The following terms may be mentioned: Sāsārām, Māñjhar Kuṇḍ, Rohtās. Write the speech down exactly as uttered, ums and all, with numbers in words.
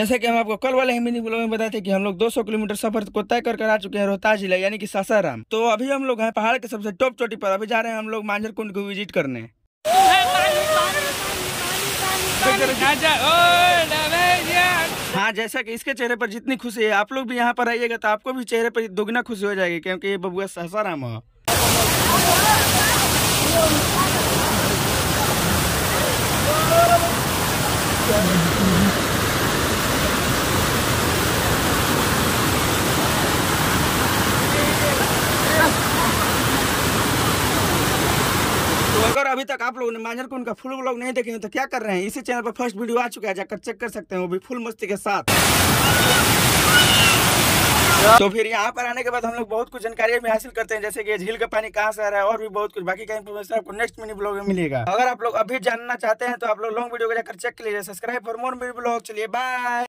जैसे कि हम आपको कल वाले हिंदी ब्लॉग में बताते हैं कि हम लोग दो सौ किलोमीटर सफर को तय कर कर आ चुके हैं रोहतास जिला यानी कि सासाराम। तो अभी हम लोग हैं पहाड़ के सबसे टॉप चोटी पर। अभी जा रहे हैं हम लोग मांझर कुंड को विजिट करने। हाँ, जैसा कि इसके चेहरे पर जितनी खुशी है, आप लोग भी यहाँ पर आइएगा तो आपको भी चेहरे पर दुगना खुशी हो जाएगी, क्योंकि ये बबुआ सासाराम हो। अगर अभी तक आप लोगों ने मांझर कुंड का फुल व्लॉग नहीं देखे हैं तो क्या कर रहे हैं, इसी चैनल पर फर्स्ट वीडियो आ चुका है, जाकर चेक कर सकते हैं, वो भी फुल मस्ती के साथ। तो फिर यहाँ पर आने के बाद हम लोग बहुत कुछ जानकारी भी हासिल करते हैं, जैसे कि झील का पानी कहाँ से आ रहा है और भी बहुत कुछ। बाकी का इन्फॉर्मेशन आपको नेक्स्ट मिनी ब्लॉग में मिलेगा। अगर आप लोग अभी जानना चाहते हैं तो आप लोग लॉन्ग वीडियो को जाकर चेक लीजिए। Subscribe for more mini blog. चलिए बाय।